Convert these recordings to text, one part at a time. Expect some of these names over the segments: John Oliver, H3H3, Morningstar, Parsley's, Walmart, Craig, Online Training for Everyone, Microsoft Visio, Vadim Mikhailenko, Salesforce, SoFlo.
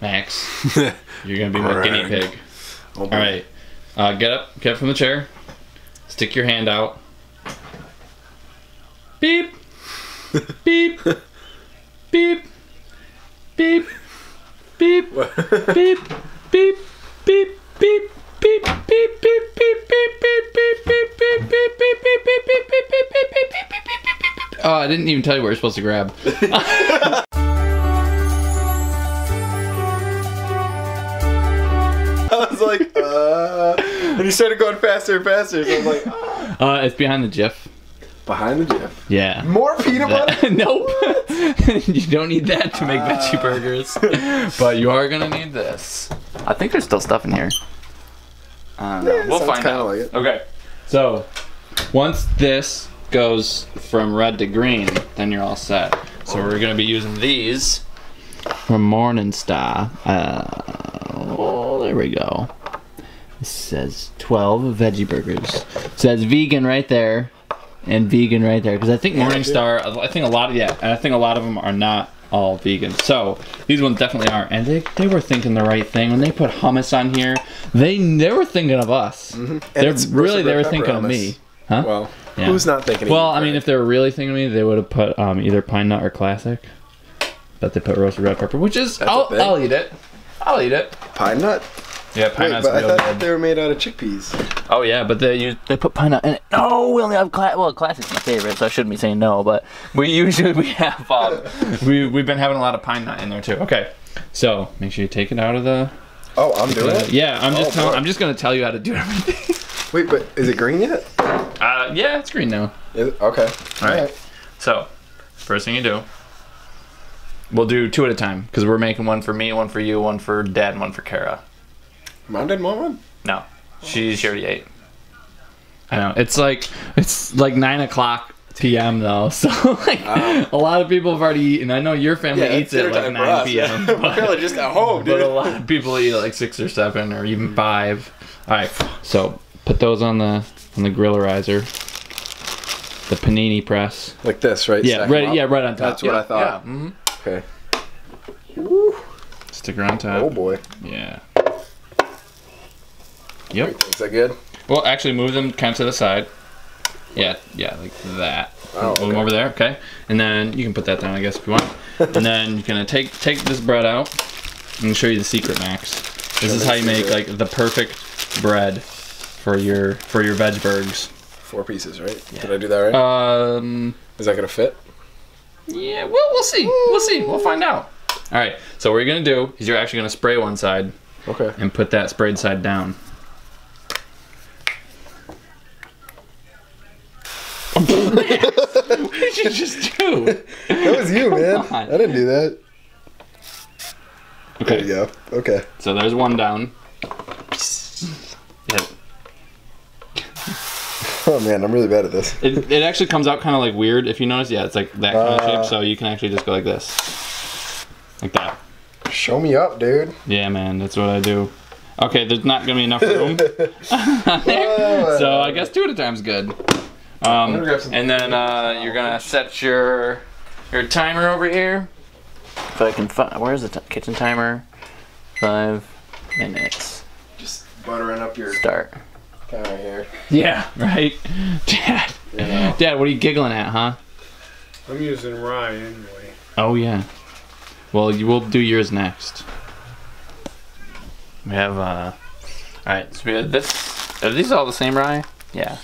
Max. You're going to be my guinea pig. All right. Get up from the chair. Stick your hand out. Beep. Beep. Beep. Beep. Beep. Beep. Beep. Beep. Beep. Beep beep beep beep beep beep beep beep beep beep beep beep beep beep beep. Oh, I didn't even tell you what you're supposed to grab. I was like, and you started going faster and faster, so I was like, it's behind the GIF. Behind the GIF? Yeah. More peanut butter? Nope. You don't need that to make veggie burgers. But you are gonna need this. I think there's still stuff in here. Yeah, we'll find out. Like it. Okay, so once this goes from red to green, then you're all set. So we're gonna be using these from Morningstar. Oh, there we go. It says 12 veggie burgers. It says vegan right there and vegan right there because I think Morningstar. I think a lot of and I think a lot of them are not all vegan. So these ones definitely aren't, and they were thinking the right thing when they put hummus on here. They were thinking of us. Mm-hmm. They were thinking of me. Huh? Well, who's not thinking? Well, I mean, if they were really thinking of me, they would have put either pine nut or classic. But they put roasted red pepper, which is I'll eat it. I'll eat it. Pine nut. Yeah, pine nut's real good. I thought they were made out of chickpeas. Oh yeah, but they put pine nut in it. No, we only have classic's my favorite, so I shouldn't be saying no. But we usually have we've been having a lot of pine nut in there too. Okay, so make sure you take it out of the. Oh, I'm doing it. Yeah, I'm just gonna tell you how to do everything. Wait, but is it green yet? Yeah, it's green now. Is it? Okay. All right. So, first thing you do. We'll do two at a time because we're making one for me, one for you, one for Dad, and one for Kara. Mom didn't want one? No, she already ate. I know it's like 9:00 p.m. though, so like a lot of people have already eaten. I know your family eats at like 9 p.m. We're barely just at home, dude. But a lot of people eat at like 6 or 7 or even 5. All right, so put those on the grillerizer. The panini press. Like this, right? Yeah, right on top. That's what I thought. Yeah. Mm-hmm. Okay. Woo. Stick around top. Oh boy. Yeah. Yep. Is that good? Well, actually, move them kind of to the side. Yeah, yeah, like that. Oh, move them over there, okay? And then you can put that down, I guess, if you want. And then you're gonna take this bread out and show you the secret, Max. This is how you make like the perfect bread for your veg burgers. 4 pieces, right? Yeah. Did I do that right? Is that gonna fit? Yeah, well, we'll see. We'll see. We'll find out. All right. So what you're gonna do is you're actually gonna spray one side. Okay. And put that sprayed side down. What did you just do? That was you, man. I didn't do that. Okay. There you go. Okay. So there's one down. Yep. Oh man, I'm really bad at this. It actually comes out kind of like weird. If you notice, yeah, it's like that kind of shape. So you can actually just go like this, like that. Show me up, dude. Yeah, man, that's what I do. Okay, there's not gonna be enough room. So I guess 2 at a time's good. And then you're gonna set your timer over here. If I can find, where's the kitchen timer? 5 minutes. Just buttering up your start. Timer here. Yeah, right, Dad. Yeah. Dad, what are you giggling at, huh? I'm using rye anyway. Oh yeah. Well, you will do yours next. We have all right. So we have this. Are these all the same rye? Yeah.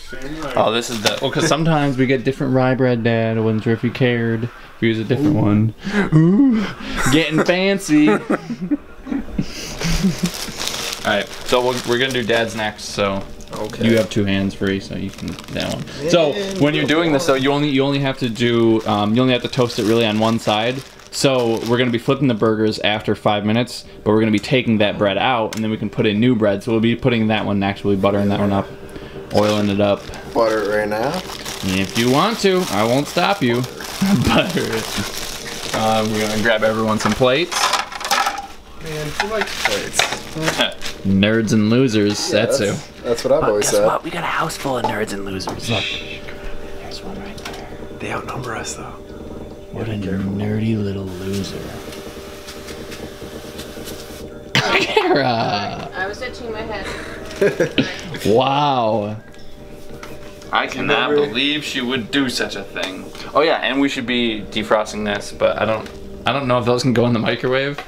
Oh, this is the. Well, because sometimes we get different rye bread, Dad. I wasn't sure if you cared. We use a different one. Ooh, getting fancy. All right, so we're gonna do Dad's next. So you have 2 hands free, so you can that one. So when you're doing this, though, you only have to do you only have to toast it really on one side. So we're gonna be flipping the burgers after 5 minutes, but we're gonna be taking that bread out, and then we can put in new bread. So we'll be putting that one next. We'll be buttering that one up. Oiling it up. Butter it right now. If you want to, I won't stop you. Butter it. We're gonna grab everyone some plates. Man, who likes plates? Nerds and losers. Yeah, that's who. That's what I've always said. What? We got a house full of nerds and losers. Look. There's one right there. They outnumber us though. What a nerdy little loser. Sarah! I was itching my head. Wow. I cannot believe she would do such a thing. Oh yeah, and we should be defrosting this, but I don't know if those can go in the microwave.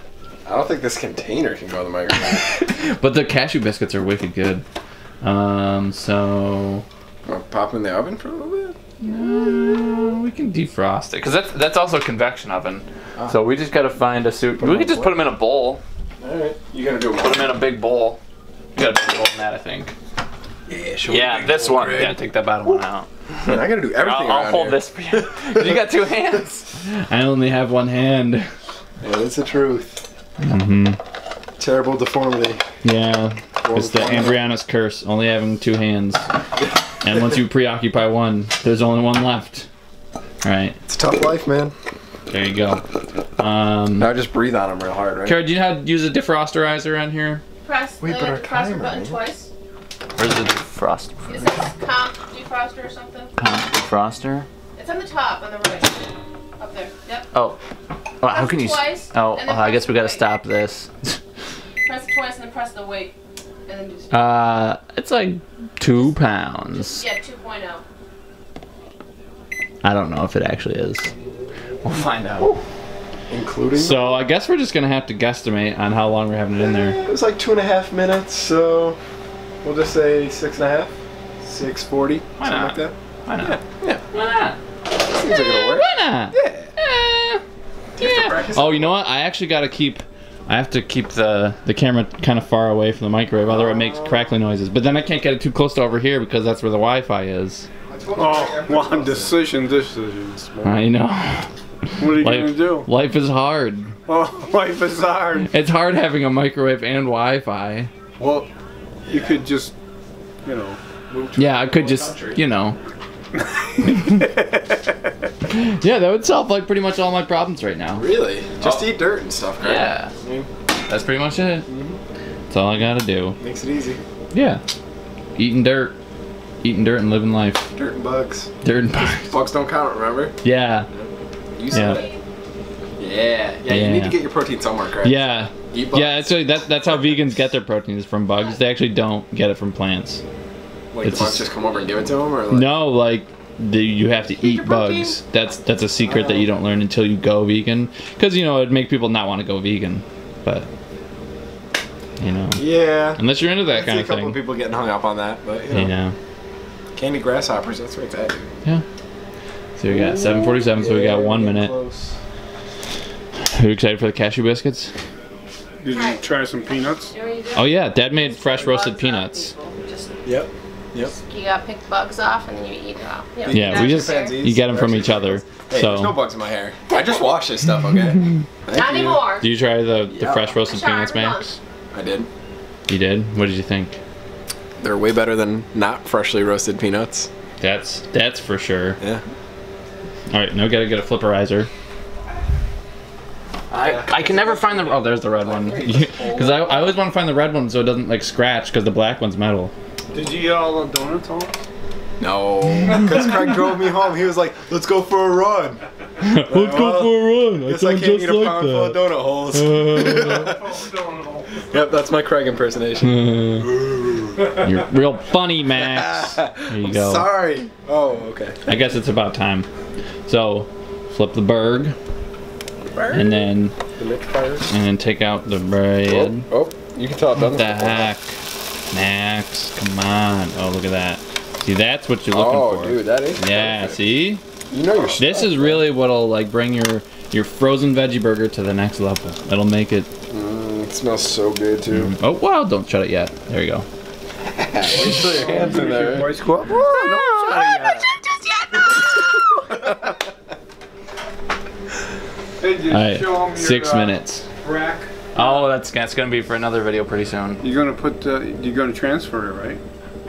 I don't think this container can go in the microwave. But the cashew biscuits are wicked good. So I'll pop them in the oven for a little bit. No, we can defrost it because that's also a convection oven. Ah. So we just gotta find a suit. We could just put them in a bowl. All right, you gotta do it. Put them in a big bowl. You gotta put in that, I think. Yeah, sure. Yeah, this one. Rig. Yeah, take that bottom one out. Man, I gotta do everything. I'll hold this for you. You got two hands. I only have one hand. Yeah, that's the truth. Mm-hmm. Terrible deformity. Yeah. It's the Andriana's curse, only having two hands. And once you preoccupy one, there's only one left. Alright. It's a tough life, man. There you go. Now just breathe on them real hard, right? Cara, do you know how to use a defrosterizer on here? Press the defroster button twice. Where's the defroster? Is this comp defroster or something? Comp defroster? It's on the top, on the right. Up there. Yep. Oh. Well, how can you... Twice, oh, I guess we gotta stop this. Press it twice and then press the weight. And then just it's like 2 pounds. Yeah, 2.0. I don't know if it actually is. We'll find out. Ooh. Including. So I guess we're just gonna have to guesstimate on how long we're having it in there. It was like 2.5 minutes, so we'll just say 6.5, 6:40, something like that. Why not? Yeah. Yeah. Why not? Seems like it'll work. Why not? Yeah. Yeah. Oh, you know what? I actually gotta keep. I have to keep the camera kind of far away from the microwave, otherwise it makes crackly noises. But then I can't get it too close to over here because that's where the Wi-Fi is. Oh, one decisions. Man. I know. What are you gonna do? Life is hard. Oh, life is hard. It's hard having a microwave and Wi-Fi. Well, you could just, you know, move to I could just, country. You know. Yeah, that would solve like pretty much all my problems right now. Really? Just eat dirt and stuff, right? Yeah. Mm-hmm. That's pretty much it. Mm-hmm. That's all I gotta do. Makes it easy. Yeah. Eating dirt and living life. Dirt and bugs. Dirt and bugs. Bugs don't count, remember? Yeah. You said it. Yeah. Yeah. You need to get your protein somewhere, Craig. Yeah. Eat bugs. Yeah. Actually, that's how vegans get their protein is from bugs. They actually don't get it from plants. Like the bugs just come over and give it to them, or like? No, like you have to eat bugs. That's a secret that you don't learn until you go vegan, because you know it'd make people not want to go vegan, but you know. Yeah. Unless you're into that kind of thing. I see a couple of people getting hung up on that, but you know. Yeah. Candy grasshoppers. That's right there. Yeah. So we got 7:47. So we got 1 minute. Close. Are you excited for the cashew biscuits? Did you try some peanuts? Oh yeah, Dad made fresh roasted peanuts. Yep. Yep. You gotta pick bugs off and then you eat it off. Yeah, we just you get them from each other. Hey, so. There's no bugs in my hair. I just wash this stuff, okay? Not anymore. Do you try the fresh roasted peanuts, Max? I did. You did? What did you think? They're way better than not freshly roasted peanuts. That's for sure. Yeah. All right, now gotta get a flipperizer. I can never find the there's the red one, because I always want to find the red one so it doesn't like scratch, because the black one's metal. Did you eat all the donuts home? No, because Craig drove me home. He was like, "Let's go for a run." Let's go for a run. Guess I can't eat a pound full of donut holes. Yep, that's my Craig impersonation. You're real funny, Max. There you go. Sorry. Oh, okay. I guess it's about time. So, flip the burg. And then, take out the bread. Oh, you can tell I've done this before. What the heck, Max? Come on! Oh, look at that. See, that's what you're looking for. Oh, dude, that is. Yeah, perfect. See. You know your stuff. This is really what'll like bring your frozen veggie burger to the next level. It'll make it. It smells so good too. Oh wow! Don't shut it yet. There you go. Put your hands in there. Voice quote. Don't shut it yet. Alright, 6 minutes. Rack. Oh, that's gonna be for another video pretty soon. You're gonna put, you're gonna transfer it, right?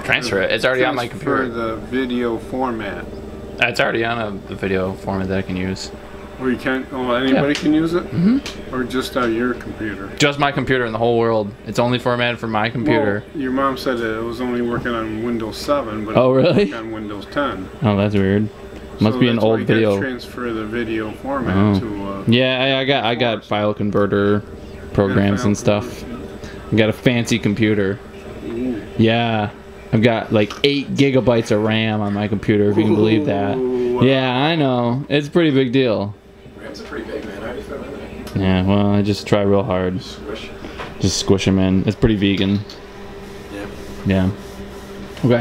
Transfer it. It's already on my computer. The video format. It's already on the video format that I can use. Or you can't. Oh, anybody can use it. Mm-hmm. Or just on your computer. Just my computer in the whole world. It's only formatted for my computer. Well, your mom said that it was only working on Windows 7, but it was working on Windows 10. Oh, that's weird. Must be an old video. Transfer the video format to. Yeah, I got file converter programs and stuff. I got a fancy computer. Yeah. I've got like 8 gigabytes of RAM on my computer, if you can believe that. Yeah, I know. It's a pretty big deal. RAM's pretty big, man. How are you feeling that? Yeah, well, I just try real hard. Squish. Just squish them in. It's pretty vegan. Yeah. Yeah. Okay.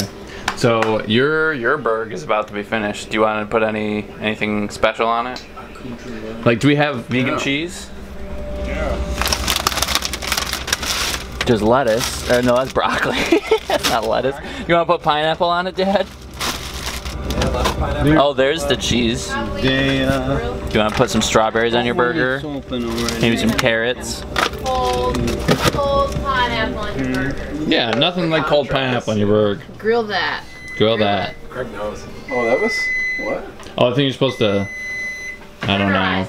So your burg is about to be finished. Do you want to put anything special on it? Like, do we have vegan cheese? Yeah. Just lettuce. No, that's broccoli. Not lettuce. You want to put pineapple on it, Dad? Yeah, lots of pineapple. Oh, there's the cheese. Do you want to put some strawberries on your burger? Maybe some carrots. Cold pineapple on your burger. Yeah, nothing like cold pineapple on your burger. Grill that. Grill that. Craig knows. Oh, that was what? Oh, I think you're supposed to. I don't know.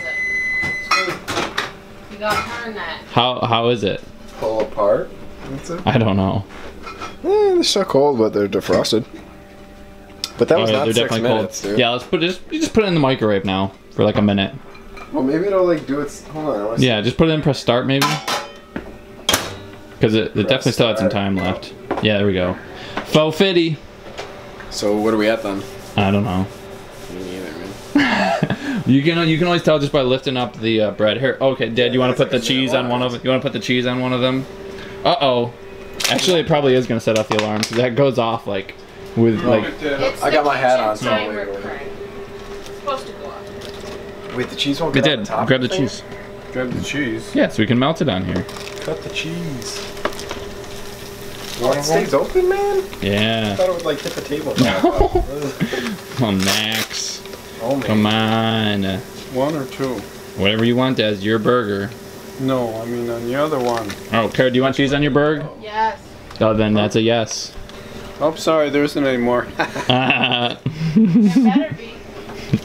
You gotta turn that. How is it? Pull apart. That's it. I don't know. Eh, they're still cold, but they're defrosted. But that was not 6 minutes, dude. Yeah, let's put it. You just put it in the microwave now for like a minute. Well, maybe it'll like do its. Hold on. Yeah, just put it in. Press start, maybe. Because it definitely still had some time left. Yeah, there we go. 450. So what are we at then? I don't know. Me neither, man. you can always tell just by lifting up the bread. Here, okay, Dad, you want to put the cheese on one of them? You want to put the cheese on one of them? Uh oh. Actually, it probably is going to set off the alarm because that goes off like with like. I got my hat on. So it's supposed to go off. Wait, the cheese won't get on the top. Grab the cheese. Grab the cheese. Yeah, so we can melt it on here. Cut the cheese. Oh, it stays open, man? Yeah. I thought it would like hit the table. No. On, Max. Oh, man. Come on. One or two? Whatever you want, Dad. Your burger. No, I mean on the other one. Oh, Cara, do you want cheese on your burger? Yes. Oh, then that's a yes. Oh, sorry, there isn't any more. There better be.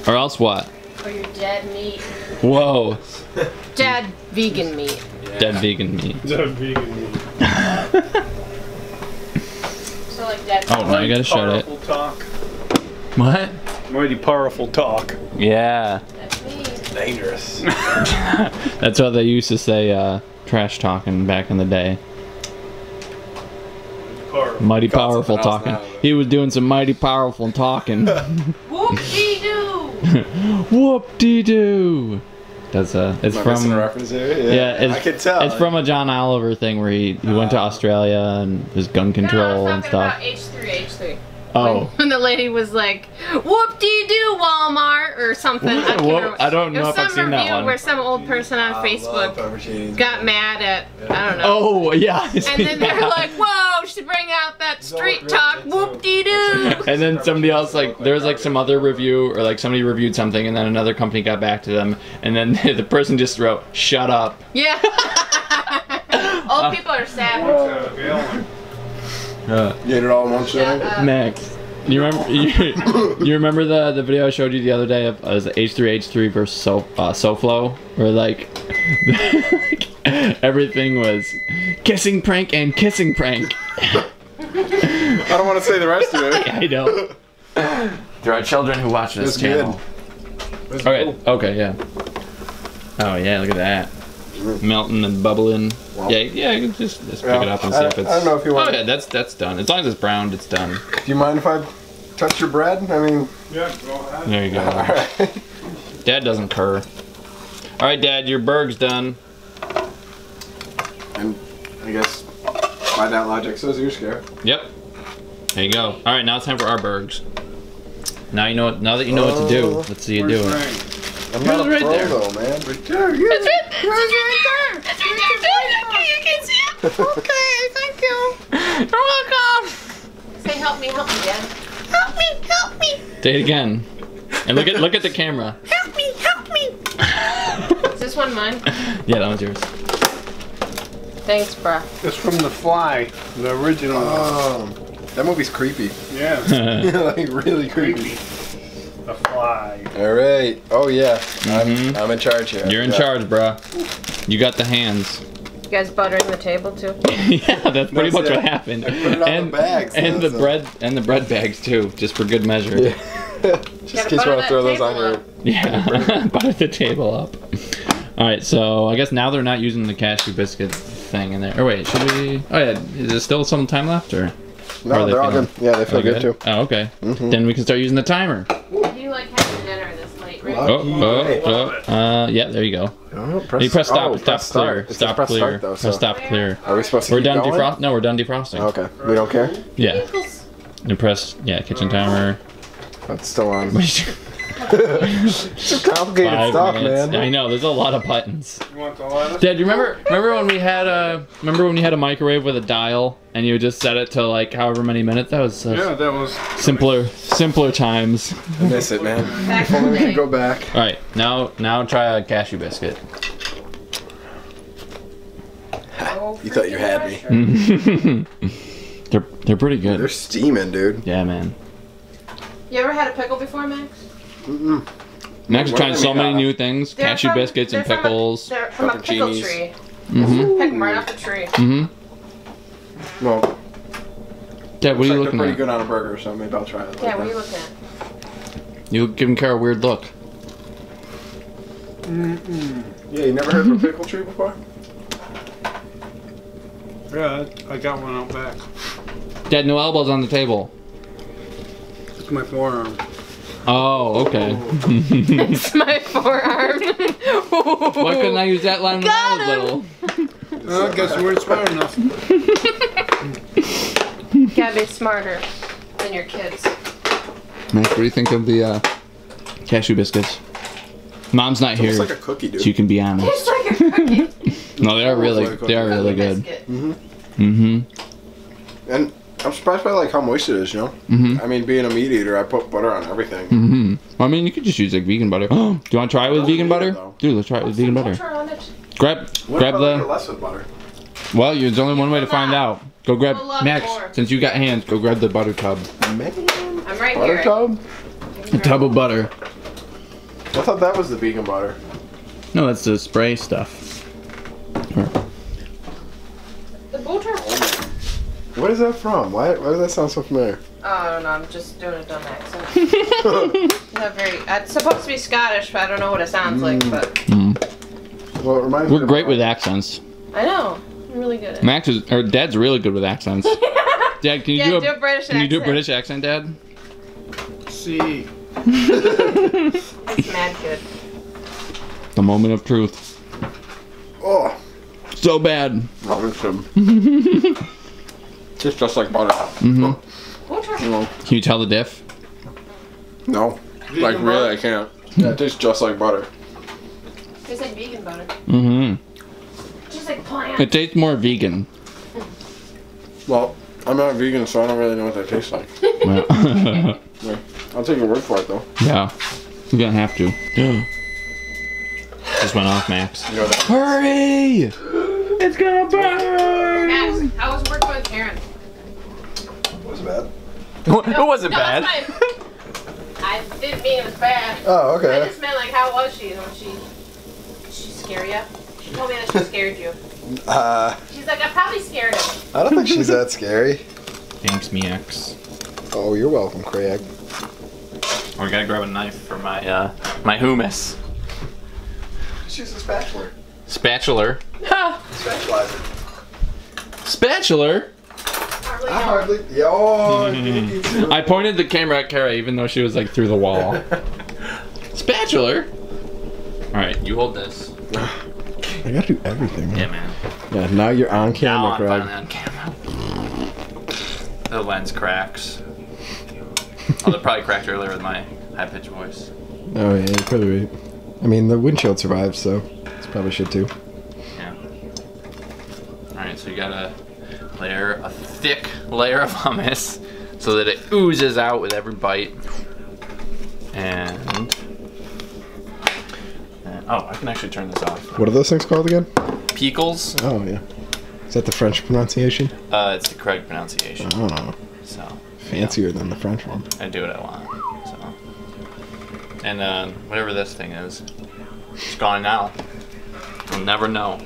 Or else what? Or your dead meat. Whoa. Dead vegan meat. Dead vegan meat. Dead vegan meat. So like dead. Oh, now you gotta shut it. Powerful talk. What? Mighty powerful talk. Yeah. That's me. Dangerous. That's what they used to say, trash talking back in the day. Mighty powerful talking. He was doing some mighty powerful talking. Whoop-dee-doo. Whoop-dee-doo. That's it's from reference here? Yeah, it's, I could tell. It's from a John Oliver thing where he went to Australia and there's gun control and stuff. I was talking about H3H3. Oh. When the lady was like, "Whoop-dee-doo, Walmart" or something. I don't know if I've seen that one. Where some old person on Facebook got mad at I don't know. Oh yeah. And then they're like, "Whoa, she bring out that street talk, whoop-dee-doo." And then somebody else like there was like some other review or like somebody reviewed something and then another company got back to them and then the person just wrote, "Shut up." Yeah. Old people are savage. You ate it all in one shot? Max, you remember the video I showed you the other day of the H3H3 versus SoFlo, where like everything was kissing prank and kissing prank. I don't want to say the rest of it. I know. There are children who watch this channel. Okay. Cool. Okay. Yeah. Oh yeah. Look at that. Melting and bubbling. Well, yeah. Just pick it up and see if it's. I don't know if you want. Oh yeah, that's done. As long as it's browned, it's done. Do you mind if I touch your bread? I mean. Yeah. Go ahead. There you go. All right. Dad doesn't cur. All right, Dad, your burg's done. And I guess by that logic, so is your scare. Yep. There you go. All right, now it's time for our burgs. Now you know. Now that you know what to do, let's see you do it. I'm not a pro though, man. But there you go. It's right there. It's right there. You can see it. Okay, thank you. You're welcome. Say help me, Dad. Help me, help me. Say it again. And look at the camera. Help me, help me. Is this one mine? Yeah, that one's yours. Thanks, bro. It's from The Fly, the original. That movie's creepy. Yeah. Like really creepy. The Fly. All right. Oh yeah. I'm in charge here. You're in charge, bruh. You got the hands. You guys buttering the table too? Yeah, that's pretty much what happened. I put it on the bags. And the bread and the bread bags too, just for good measure. Yeah. Just in case you want to throw those on your. Yeah. Butter the table up. All right. So I guess now they're not using the cashew biscuits. thing in there. Oh wait, should we? Oh yeah, is there still some time left or? No, they're all good. Yeah, they feel good too. Oh, okay. Mm-hmm. Then we can start using the timer. You like having dinner this late, right? Yeah, there you go. You press stop, clear. Are we supposed to? We're done defrosting. No, we're done defrosting. Okay, we don't care. Yeah. You press kitchen timer. That's still on. It's complicated stuff, man. I know. There's a lot of buttons. You want the lettuce? Dad, you remember when we had a microwave with a dial and you would just set it to like however many minutes? That was yeah, that was simpler times. I miss it, man. If only we could go back. All right, now try a cashew biscuit. You thought you had me. They're pretty good. They're steaming, dude. Yeah, man. You ever had a pickle before, Max? Mm-mm. Max is trying so many new things. Cashew biscuits and pickles. They're from a pickle tree. Mm-hmm. Pick them right off the tree. Mm-hmm. Well, Dad, what are you looking at? They're pretty good on a burger, so maybe I'll try it. Yeah, what are you looking at? You giving Kara a weird look. Mm-mm. Yeah, you never heard of a pickle tree before? Yeah, I got one out back. Dad, no elbows on the table. It's my forearm. Oh, okay. It's my forearm. Why couldn't I use that line when I was little? Well, I guess we weren't smart enough. You gotta be smarter than your kids. What do you think of the cashew biscuits? Mom's not here, like a cookie, dude. So you can be honest. It's like a cookie. No, they are really good. Mm-hmm. Mm-hmm. And I'm surprised by like how moist it is, you know? Mm-hmm. I mean, being a meat eater, I put butter on everything. Mm-hmm. Well, I mean, you could just use like vegan butter. Do you want to try it with vegan butter? Dude, let's try it with vegan butter. Grab the... Less with butter? Well, there's only one way to find out. Go grab... Max, since you got hands, go grab the butter tub. Man, I'm right here. Butter tub? A tub of butter. I thought that was the vegan butter. No, that's the spray stuff. The butter... What is that from? Why does that sound so familiar? Oh, I don't know. I'm just doing a dumb accent. It's supposed to be Scottish, but I don't know what it sounds like. But well, it reminds me great with accents. I know. I'm really good at Max is, or Dad's really good with accents. Dad, can you do a British accent? Can you do a British accent, Dad? See. It's mad good. The moment of truth. Oh, so bad. Robinson. It's just like butter. Mm-hmm. Can you tell the diff? No. Like, really, I can't. Yeah, it tastes just like butter. It tastes like vegan butter. Mm-hmm. Just like plant. It tastes more vegan. Well, I'm not vegan, so I don't really know what that tastes like. Well. Yeah. I'll take your word for it, though. Yeah. You're gonna have to. Just went off, Max. You know that. Hurry! It's gonna burn! Max, how was working with Karen? Bad. No, it wasn't bad. I didn't mean it was bad. Oh, okay. I just meant like, how was she? Did she scare you? She told me that she scared you. She's like, I probably scared her. I don't think she's that scary. Thanks, Meex. Oh, you're welcome, Craig. Oh, I gotta grab a knife for my my hummus. She's a spatula. Spatula. Spatulizer. Spatula. I pointed the camera at Kara even though she was like through the wall. Spatula. All right, you hold this. I gotta do everything. Man. Yeah, man. Yeah, now you're on camera, Craig. Now I'm finally on camera. The lens cracks. Oh, it probably cracked earlier with my high-pitched voice. Oh yeah, you're probably right. I mean, the windshield survived, so it's probably should too. Yeah. All right, so you gotta layer a thick layer of hummus so that it oozes out with every bite. And oh, I can actually turn this off. What are those things called again? Pickles. Oh yeah. Is that the French pronunciation? It's the correct pronunciation. Oh. So fancier than the French one. I do what I want. So. And whatever this thing is, it's gone now. You'll never know.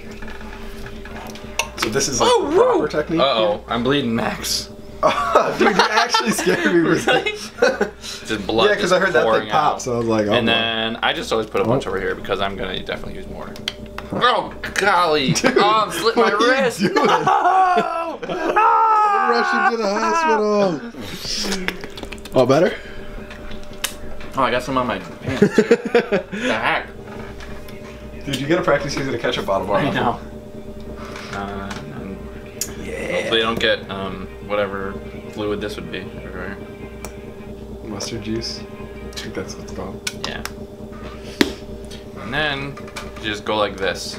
So this is like the proper technique. Uh-oh, I'm bleeding, Max. Oh, dude, you actually scared me with this. Just blood. Yeah, because I heard that thing pop, so I was like, oh. And then I just always put a bunch over here because I'm gonna definitely use more. Oh, golly. Oh, I slit my wrist. No! I'm rushing to the hospital. All better? Oh, I got some on my pants. What the heck? Dude, you gotta practice using a ketchup bottle bar. I know. Yeah. Hopefully you don't get whatever fluid this would be. Right. Mustard juice. I think that's what's called. Yeah. And then you just go like this.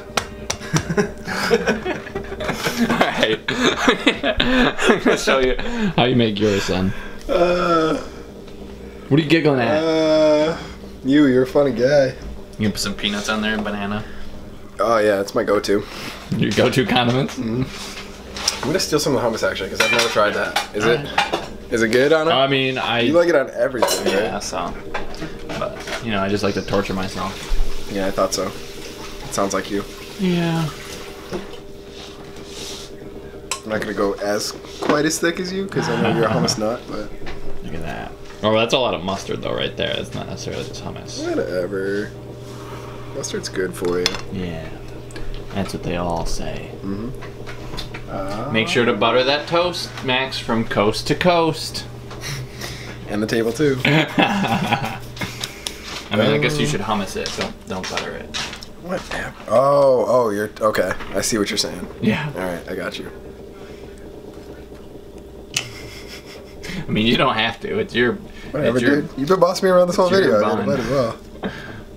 Alright. I'm gonna show you how you make yours, son. What are you giggling at? You're a funny guy. You can put some peanuts on there and banana. Oh yeah, that's my go-to. Your go-to condiments? Mm-hmm. I'm gonna steal some of the hummus actually, because I've never tried that. Is it good on it? I mean, you like it on everything, right? Yeah, so. But, you know, I just like to torture myself. Yeah, I thought so. It sounds like you. Yeah. I'm not gonna go quite as thick as you, because I know you're a hummus nut, but... Look at that. Oh, that's a lot of mustard, though, right there. That's not necessarily just hummus. Whatever. Mustard's good for you. Yeah. That's what they all say. Mm-hmm. Make sure to butter that toast, Max, from coast to coast. And the table, too. I mean, I guess you should hummus it. Don't butter it. What? Oh, you're okay. I see what you're saying. Yeah. All right, I got you. I mean, you don't have to. It's your. Whatever, it's your, dude. You've been bossing me around this whole video. I might as well.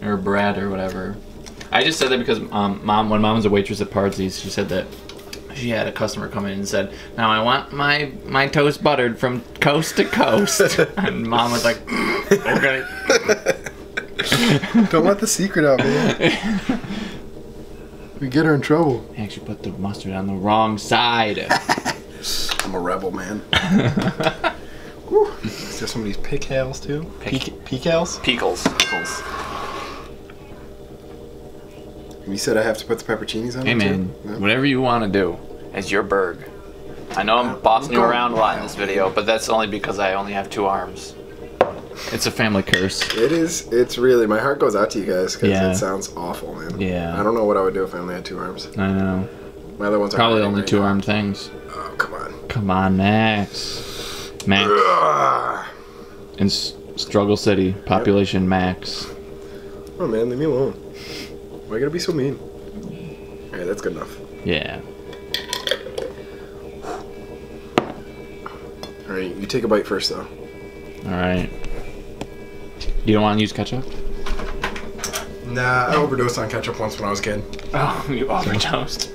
Or Brad or whatever. I just said that because when mom was a waitress at Parsley's, she said that she had a customer come in and said, "Now I want my toast buttered from coast to coast," and Mom was like, "Okay." Don't let the secret out, man. We get her in trouble. I actually put the mustard on the wrong side. I'm a rebel, man. Woo. Is there some of these pickles too? Pickles? Pickles. You said I have to put the pepperoncinis on. Hey, man. Too? No? Whatever you want to do. It's your burg. I know I'm bossing you around a lot in this video, but that's only because I only have two arms. It's a family curse. It is. It's really. My heart goes out to you guys because it sounds awful, man. Yeah. I don't know what I would do if I only had two arms. I know. My other ones probably are only right two-armed things. Oh, come on. Come on, Max. Max. Ugh. In Struggle City, population max. Oh man, leave me alone. Why you gotta be so mean? All right, that's good enough. Yeah. All right, you take a bite first, though. All right. You don't want to use ketchup? Nah, I overdosed on ketchup once when I was a kid. Oh, you overdosed.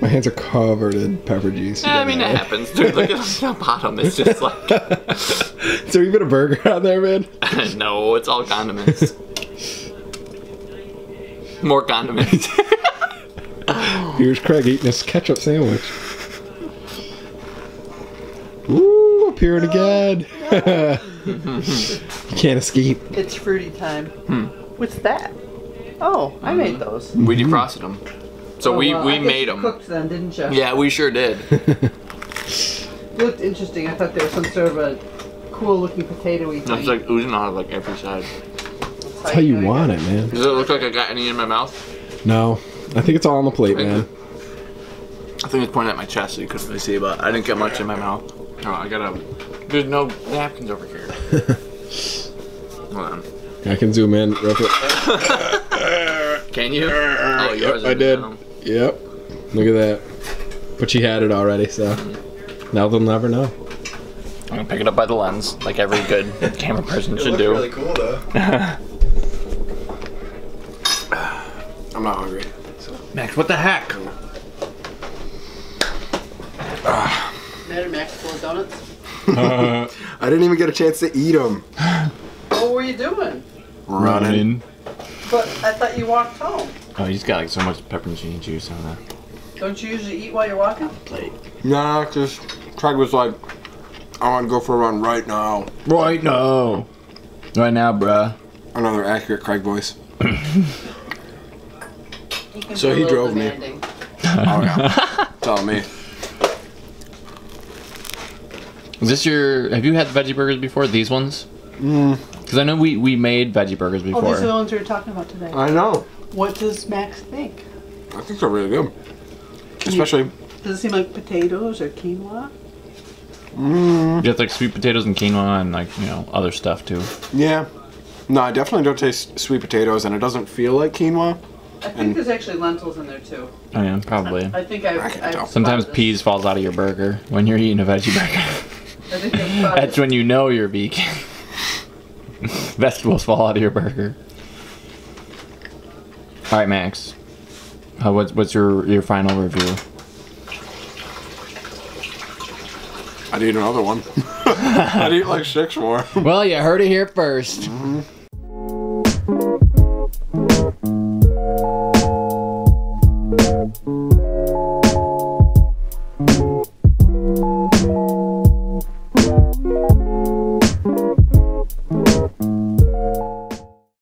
My hands are covered in pepper juice. I mean, it happens, dude. Look at the bottom. It's just like... Is there even a burger on there, man? No, it's all condiments. More condiments. Here's Craig eating his ketchup sandwich. Ooh, appearing again. You can't escape. It's fruity time. Hmm. What's that? Oh, I made those. We defrosted them. So we made them. You cooked them, didn't you? Yeah, we sure did. It looked interesting. I thought there was some sort of a cool looking potato-y thing. It's like oozing out of like every side. That's how you want it, man. Does it look like I got any in my mouth? No. I think it's all on the plate, man. I think it's pointing at my chest so you couldn't really see, but I didn't get much in my mouth. Oh, I gotta... There's no napkins over here. Hold on. I can zoom in real quick. Can you? Oh, yours I did. Down. Yep. Look at that. But she had it already, so... Now they'll never know. I'm gonna pick it up by the lens, like every good camera person should do. It really cool, though. I'm not hungry. So. Max, what the heck? Better Max for donuts. I didn't even get a chance to eat them. What were you doing? Running. But I thought you walked home. Oh, he's got like so much pepperoncini juice on that. Don't you usually eat while you're walking? Plate. Nah, cause Craig was like, "I want to go for a run right now." Right now. Right now, bruh. Another accurate Craig voice. So he drove demanding. Me. Oh yeah. It's all me. Is this your... Have you had veggie burgers before? These ones? Because I know we made veggie burgers before. Oh, these are the ones we were talking about today. I know. What does Max think? I think they're really good. Especially. Does it seem like potatoes or quinoa? Mm. You got like sweet potatoes and quinoa and like, you know, other stuff too. Yeah. No, I definitely don't taste sweet potatoes and it doesn't feel like quinoa. I think there's actually lentils in there too. Oh yeah, probably. I think I've sometimes peas falls out of your burger when you're eating a veggie burger. I think that's when you know you're vegan. Vegetables fall out of your burger. All right, Max. What's your final review? I'd eat another one. I'd eat like 6 more. Well, you heard it here first. Mm-hmm.